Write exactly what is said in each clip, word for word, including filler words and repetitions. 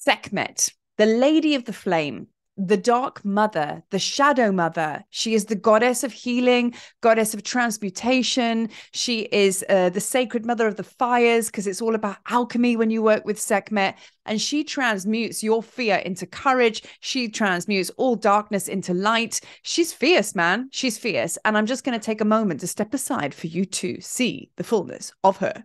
Sekhmet, the Lady of the Flame, the Dark Mother, the Shadow Mother. She is the goddess of healing, goddess of transmutation. She is uh, the sacred mother of the fires, because it's all about alchemy when you work with Sekhmet. And she transmutes your fear into courage. She transmutes all darkness into light. She's fierce, man. She's fierce. And I'm just going to take a moment to step aside for you to see the fullness of her.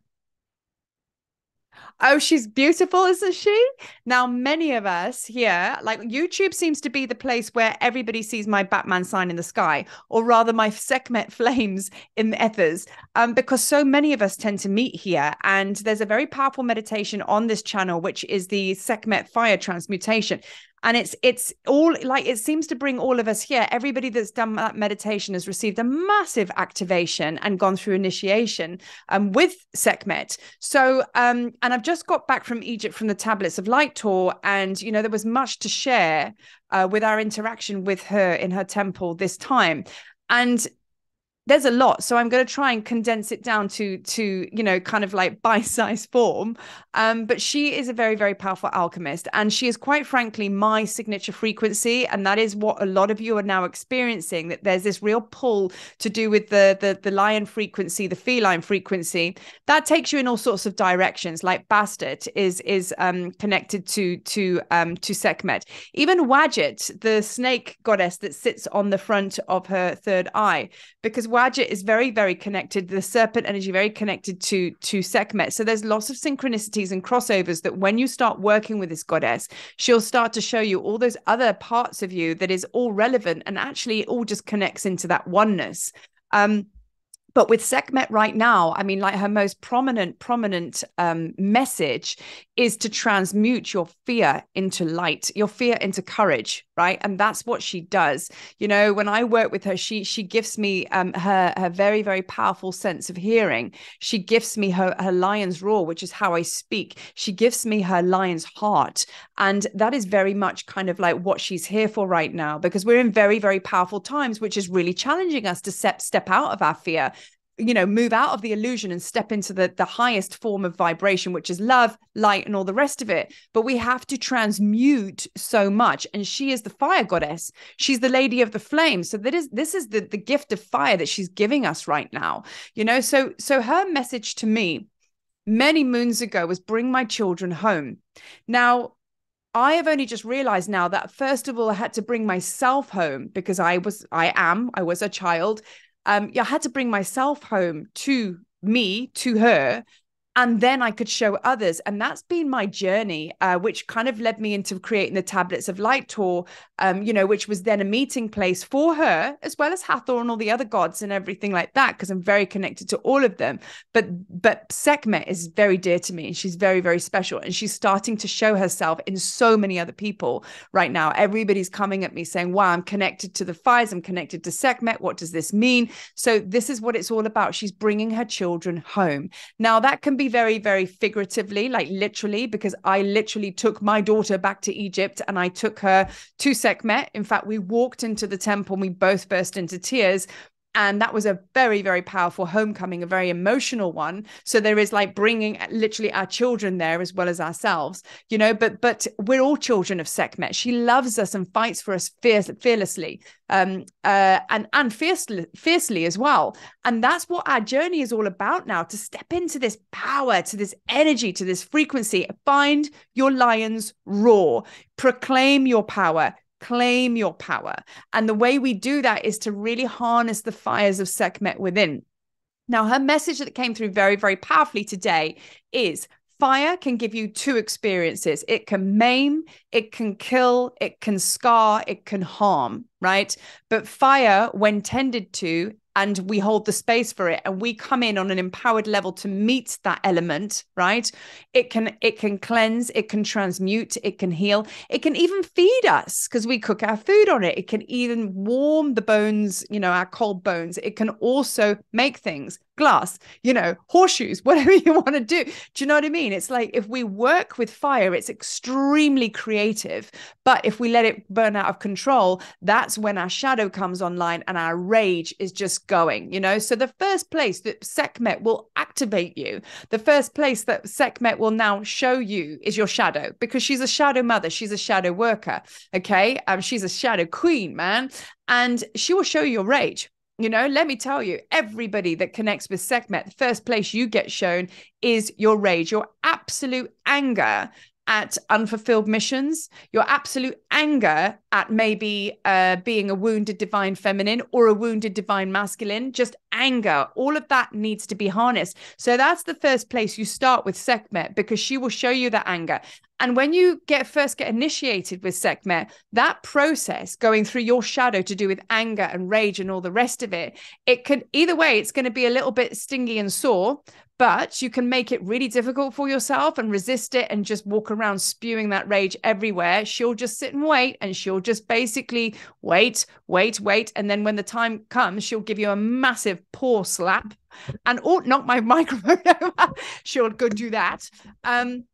Oh, she's beautiful, isn't she? Now, many of us here, like YouTube seems to be the place where everybody sees my Batman sign in the sky, or rather my Sekhmet flames in the ethers, um, because so many of us tend to meet here. And there's a very powerful meditation on this channel, which is the Sekhmet fire transmutation. And it's it's all like it seems to bring all of us here. Everybody that's done that meditation has received a massive activation and gone through initiation um, with Sekhmet. So, um, and I've just got back from Egypt from the Tablets of Light tour, and you know there was much to share uh, with our interaction with her in her temple this time, and there's a lot. So I'm going to try and condense it down to, to you know, kind of like bite-sized form. Um, but she is a very, very powerful alchemist. And she is, quite frankly, my signature frequency. And that is what a lot of you are now experiencing, that there's this real pull to do with the, the, the lion frequency, the feline frequency. That takes you in all sorts of directions, like Bastet is is um, connected to, to, um, to Sekhmet. Even Wajit, the snake goddess that sits on the front of her third eye, because Wajit is very, very connected, the serpent energy, very connected to, to Sekhmet. So there's lots of synchronicities and crossovers that when you start working with this goddess, she'll start to show you all those other parts of you that is all relevant and actually it all just connects into that oneness. Um, But with Sekhmet right now, I mean, like her most prominent, prominent um, message is to transmute your fear into light, your fear into courage, right? And that's what she does. You know, when I work with her, she she gives me um, her, her very, very powerful sense of hearing. She gives me her, her lion's roar, which is how I speak. She gives me her lion's heart. And that is very much kind of like what she's here for right now, because we're in very, very powerful times, which is really challenging us to step, step out of our fear. You know, move out of the illusion and step into the, the highest form of vibration, which is love, light, and all the rest of it. But we have to transmute so much. And she is the fire goddess. She's the Lady of the Flame. So that is, this is the, the gift of fire that she's giving us right now. You know, so, so her message to me many moons ago was bring my children home. Now, I have only just realized now that first of all, I had to bring myself home because I was, I am, I was a child. Um, I had to bring myself home to me, to her, and then I could show others. And that's been my journey, uh, which kind of led me into creating the Tablets of Light tour, um, you know, which was then a meeting place for her, as well as Hathor and all the other gods and everything like that, because I'm very connected to all of them. But but Sekhmet is very dear to me, and she's very, very special. And she's starting to show herself in so many other people right now. Everybody's coming at me saying, wow, I'm connected to the fires. I'm connected to Sekhmet. What does this mean? So this is what it's all about. She's bringing her children home. Now, that can be very, very figuratively, like literally, because I literally took my daughter back to Egypt and I took her to Sekhmet. In fact, we walked into the temple and we both burst into tears. And that was a very, very powerful homecoming, a very emotional one. So there is like bringing literally our children there as well as ourselves, you know, but but we're all children of Sekhmet. She loves us and fights for us fierce, fearlessly um, uh, and, and fiercely, fiercely as well. And that's what our journey is all about now, to step into this power, to this energy, to this frequency. Find your lion's roar, proclaim your power, claim your power. And the way we do that is to really harness the fires of Sekhmet within. Now, her message that came through very, very powerfully today is fire can give you two experiences. It can maim, it can kill, it can scar, it can harm, right? But fire, when tended to, and we hold the space for it, and we come in on an empowered level to meet that element, right? It can it can cleanse, it can transmute, it can heal, it can even feed us because we cook our food on it. It can even warm the bones, you know, our cold bones. It can also make things glass, you know, horseshoes, whatever you want to do. Do you know what I mean? It's like, if we work with fire, it's extremely creative. But if we let it burn out of control, that's when our shadow comes online and our rage is just going, you know. So the first place that Sekhmet will activate you, the first place that Sekhmet will now show you is your shadow, because she's a shadow mother. She's a shadow worker. Okay. Um, she's a shadow queen, man. And she will show you your rage. You know, let me tell you, everybody that connects with Sekhmet, the first place you get shown is your rage, your absolute anger at unfulfilled missions, your absolute anger at maybe uh, being a wounded divine feminine or a wounded divine masculine, just anger. All of that needs to be harnessed. So that's the first place you start with Sekhmet, because she will show you that anger. And when you get first get initiated with Sekhmet, that process going through your shadow to do with anger and rage and all the rest of it, it can either way, it's going to be a little bit stingy and sore, but you can make it really difficult for yourself and resist it and just walk around spewing that rage everywhere. She'll just sit and wait, and she'll just basically wait, wait, wait. And then when the time comes, she'll give you a massive paw slap and or knock my microphone over. She'll go do that. Um,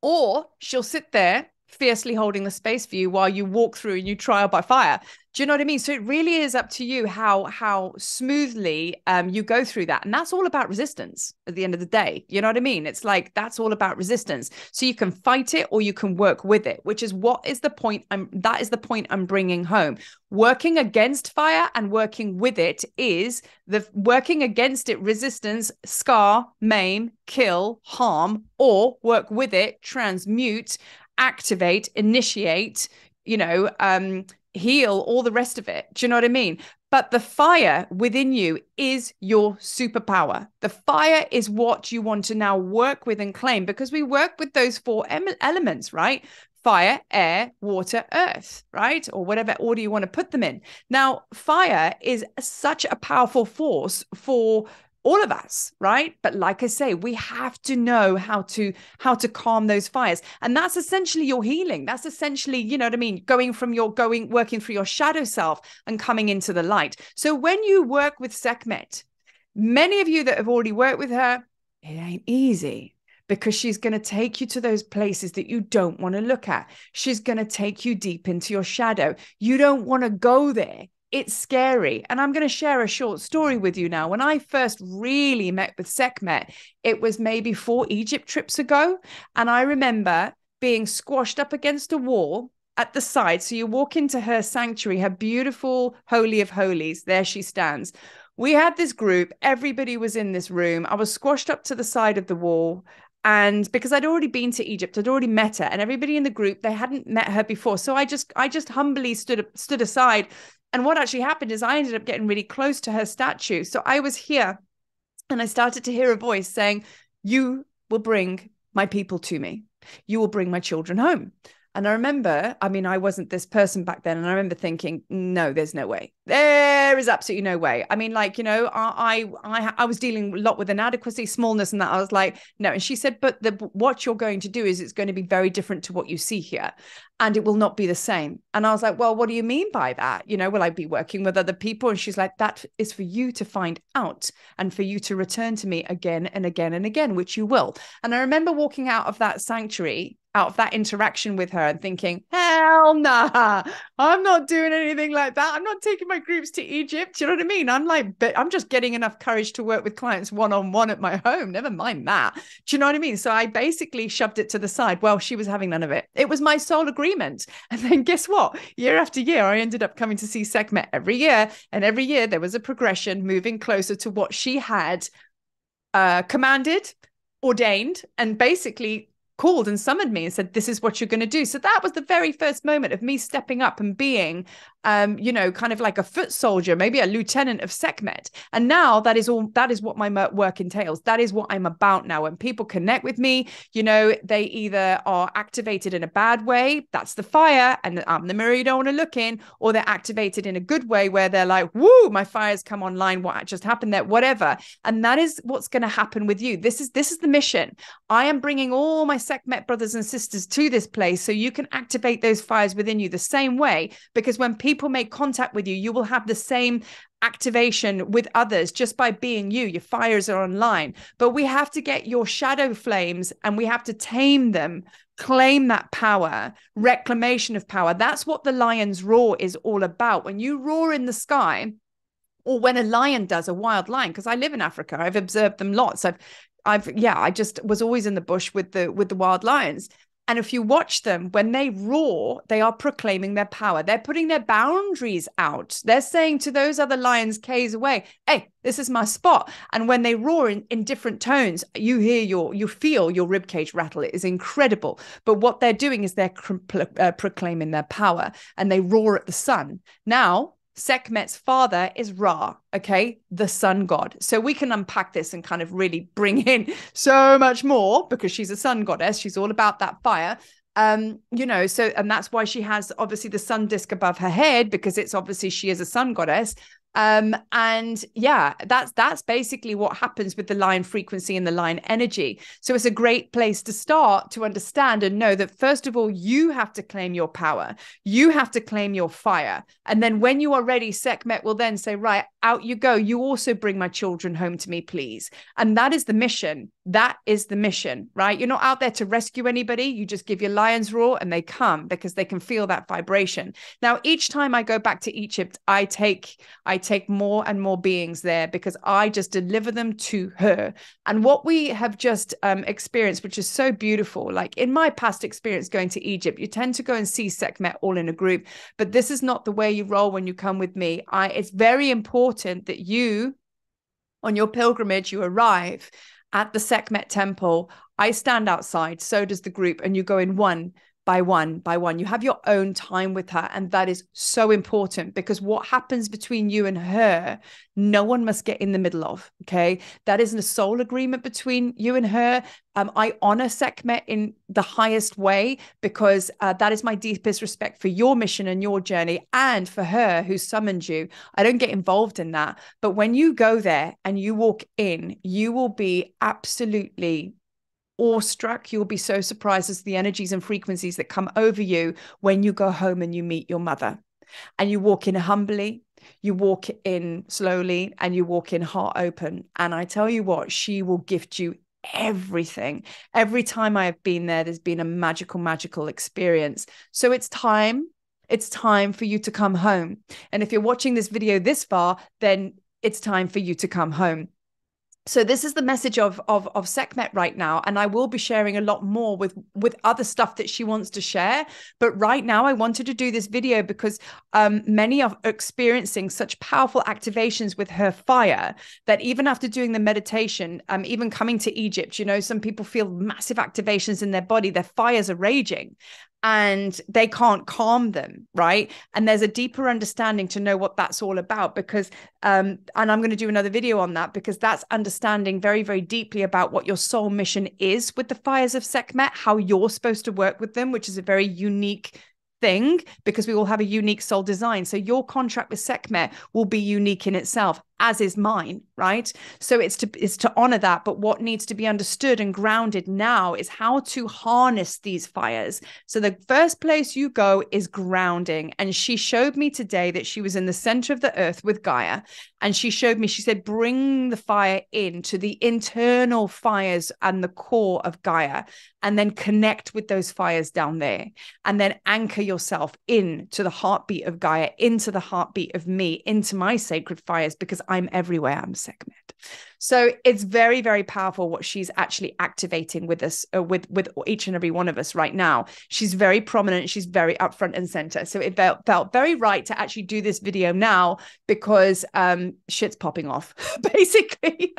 Or she'll sit there fiercely holding the space for you while you walk through and you trial by fire. Do you know what I mean? So it really is up to you how how smoothly um, you go through that. And that's all about resistance at the end of the day. You know what I mean? It's like, that's all about resistance. So you can fight it or you can work with it, which is what is the point. I'm, that is the point I'm bringing home. Working against fire and working with it is the working against it, resistance, scar, maim, kill, harm, or work with it, transmute, activate, initiate, you know, um, heal, all the rest of it. Do you know what I mean? But the fire within you is your superpower. The fire is what you want to now work with and claim, because we work with those four elements, right? Fire, air, water, earth, right? Or whatever order you want to put them in. Now, fire is such a powerful force for all of us, right? But like I say, we have to know how to how to calm those fires. And that's essentially your healing. That's essentially, you know what I mean, going from your going, working through your shadow self and coming into the light. So when you work with Sekhmet, many of you that have already worked with her, it ain't easy, because she's going to take you to those places that you don't want to look at. She's going to take you deep into your shadow. You don't want to go there. It's scary. And I'm going to share a short story with you now. When I first really met with Sekhmet, it was maybe four Egypt trips ago. And I remember being squashed up against a wall at the side. So you walk into her sanctuary, her beautiful Holy of Holies. There she stands. We had this group. Everybody was in this room. I was squashed up to the side of the wall. And because I'd already been to Egypt, I'd already met her. And everybody in the group, they hadn't met her before. So I just I just humbly stood stood aside. And what actually happened is I ended up getting really close to her statue. So I was here and I started to hear a voice saying, "You will bring my people to me. You will bring my children home." And I remember, I mean, I wasn't this person back then. And I remember thinking, no, there's no way. There is absolutely no way. I mean, like, you know, I I, I was dealing a lot with inadequacy, smallness, and that. I was like, no. And she said, but the, what you're going to do is it's going to be very different to what you see here. And it will not be the same. And I was like, well, what do you mean by that? You know, will I be working with other people? And she's like, that is for you to find out and for you to return to me again and again and again, which you will. And I remember walking out of that sanctuary, out of that interaction with her, and thinking, hell nah, I'm not doing anything like that. I'm not taking my groups to Egypt. You know what I mean? I'm like, but I'm just getting enough courage to work with clients one-on-one at my home. Never mind that. Do you know what I mean? So I basically shoved it to the side. Well, she was having none of it. It was my soul agreement. And then guess what? Year after year, I ended up coming to see Sekhmet every year. And every year there was a progression moving closer to what she had uh, commanded, ordained, and basically called and summoned me and said, this is what you're going to do. So that was the very first moment of me stepping up and being, um, you know, kind of like a foot soldier, maybe a lieutenant of Sekhmet. And now that is all, that is what my work entails. That is what I'm about now. When people connect with me, you know, they either are activated in a bad way, that's the fire, and I'm the mirror you don't want to look in, or they're activated in a good way where they're like, woo, my fire's come online, what just happened there, whatever. And that is what's going to happen with you. This is, this is the mission. I am bringing all my Sekhmet brothers and sisters to this place so you can activate those fires within you the same way, because when people make contact with you, you will have the same activation with others just by being you. Your fires are online, but we have to get your shadow flames and we have to tame them, claim that power, reclamation of power. That's what the lion's roar is all about. When you roar in the sky, or when a lion does, a wild lion, because I live in Africa, I've observed them lots. I've, I've, yeah, I just was always in the bush with the, with the wild lions. And if you watch them, when they roar, they are proclaiming their power. They're putting their boundaries out. They're saying to those other lions k's away, hey, this is my spot. And when they roar in, in different tones, you hear your, you feel your ribcage rattle. It is incredible. But what they're doing is they're uh, proclaiming their power, and they roar at the sun. Now, Sekhmet's father is Ra, okay, the sun god. So we can unpack this and kind of really bring in so much more, because she's a sun goddess. She's all about that fire. Um, you know, so, and that's why she has obviously the sun disc above her head, because it's obviously she is a sun goddess. Um, and yeah, that's, that's basically what happens with the lion frequency and the lion energy. So it's a great place to start to understand and know that, first of all, you have to claim your power. You have to claim your fire. And then when you are ready, Sekhmet will then say, right, out you go. You also bring my children home to me, please. And that is the mission. That is the mission, right? You're not out there to rescue anybody. You just give your lion's roar and they come, because they can feel that vibration. Now, each time I go back to Egypt, I take, I take more and more beings there, because I just deliver them to her. And what we have just um, experienced, which is so beautiful, like in my past experience going to Egypt, you tend to go and see Sekhmet all in a group, but this is not the way you roll when you come with me. I, it's very important that you, on your pilgrimage, you arrive at the Sekhmet temple. I stand outside, so does the group, and you go in one by one by one. You have your own time with her, and that is so important, because what happens between you and her, no one must get in the middle of, okay? That isn't a soul agreement between you and her. Um, I honor Sekhmet in the highest way, because uh, that is my deepest respect for your mission and your journey, and for her who summoned you. I don't get involved in that. But when you go there and you walk in, you will be absolutely awestruck. You'll be so surprised as the energies and frequencies that come over you when you go home and you meet your mother. And you walk in humbly, you walk in slowly, and you walk in heart open. And I tell you what, she will gift you everything. Every time I have been there, there's been a magical, magical experience. So it's time, it's time for you to come home. And if you're watching this video this far, then it's time for you to come home. So this is the message of, of, of Sekhmet right now. And I will be sharing a lot more with, with other stuff that she wants to share. But right now I wanted to do this video because um, many are experiencing such powerful activations with her fire that even after doing the meditation, um, even coming to Egypt, you know, some people feel massive activations in their body. Their fires are raging and they can't calm them, right? And there's a deeper understanding to know what that's all about, because, um, and I'm going to do another video on that, because that's understanding very, very deeply about what your soul mission is with the fires of Sekhmet, how you're supposed to work with them, which is a very unique thing, because we all have a unique soul design. So your contract with Sekhmet will be unique in itself, as is mine, right? So it's to, it's to honor that. But what needs to be understood and grounded now is how to harness these fires. So the first place you go is grounding. And she showed me today that she was in the center of the earth with Gaia. And she showed me, she said, bring the fire in to the internal fires and the core of Gaia, and then connect with those fires down there, and then anchor yourself in to the heartbeat of Gaia, into the heartbeat of me, into my sacred fires, because I'm everywhere. I'm Sekhmet. So it's very, very powerful what she's actually activating with us, uh, with, with each and every one of us right now. She's very prominent. She's very upfront and center. So it felt, felt very right to actually do this video now, because um, shit's popping off. Basically,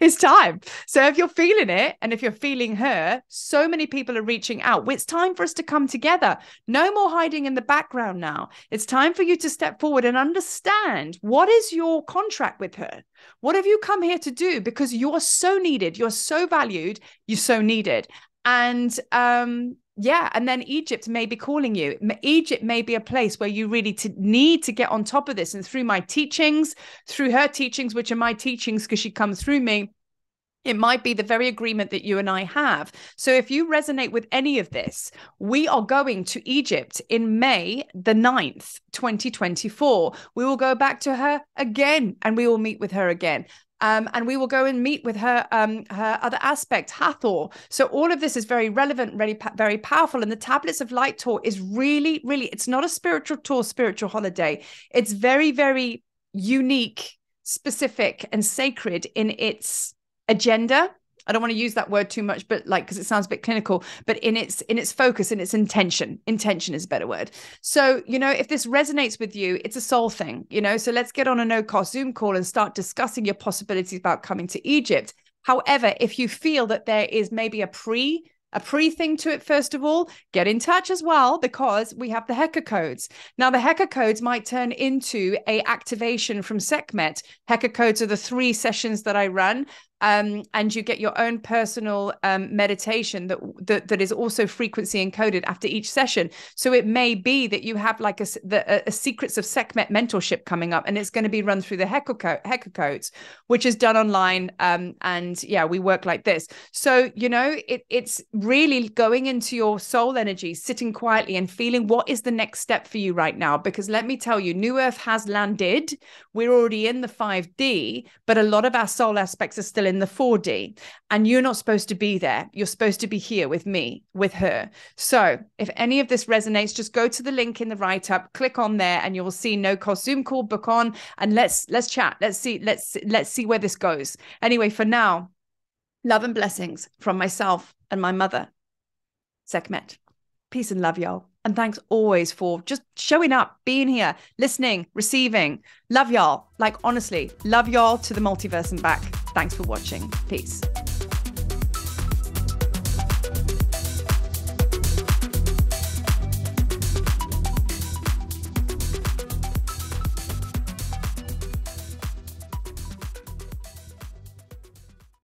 it's time. So if you're feeling it, and if you're feeling her, so many people are reaching out. It's time for us to come together. No more hiding in the background now. It's time for you to step forward and understand, what is your contract with her? What have you come here to do? Because you're so needed. You're so valued. You're so needed. And um, yeah, and then Egypt may be calling you. Egypt may be a place where you really to need to get on top of this. And through my teachings, through her teachings, which are my teachings because she comes through me, It might be the very agreement that you and I have. So if you resonate with any of this, we are going to Egypt in May the ninth, twenty twenty-four. We will go back to her again and we will meet with her again. Um, and we will go and meet with her um, her other aspect, Hathor. So all of this is very relevant, really, very powerful. And the Tablets of Light tour is really, really, it's not a spiritual tour, spiritual holiday. It's very, very unique, specific, and sacred in its agenda. I don't want to use that word too much, but like, because it sounds a bit clinical, but in its in its focus, in its intention, intention is a better word. So, you know, if this resonates with you, it's a soul thing, you know, so let's get on a no cost Zoom call and start discussing your possibilities about coming to Egypt. However, if you feel that there is maybe a pre a pre thing to it, first of all, get in touch as well, because we have the H E C A codes. Now, the H E C A codes might turn into a activation from Sekhmet. H E C A codes are the three sessions that I run, um, and you get your own personal um, meditation that, that that is also frequency encoded after each session. So it may be that you have like a, the, a, a Secrets of Sekhmet mentorship coming up, and it's going to be run through the H E C A, co- H E C A codes, which is done online. Um, and yeah, we work like this. So, you know, it it's really going into your soul energy, sitting quietly and feeling what is the next step for you right now. Because let me tell you, New Earth has landed. We're already in the five D, but a lot of our soul aspects are still in the four D, and you're not supposed to be there. You're supposed to be here with me, with her. So if any of this resonates, just go to the link in the write-up, click on there, and you'll see no cost Zoom call, book on, and let's let's chat. Let's see, let's let's see where this goes. Anyway, for now, love and blessings from myself and my mother, Sekhmet. Peace and love, y'all. And thanks always for just showing up, being here, listening, receiving. Love y'all. Like, honestly, love y'all to the multiverse and back. Thanks for watching. Peace.